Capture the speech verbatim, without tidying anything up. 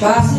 Pase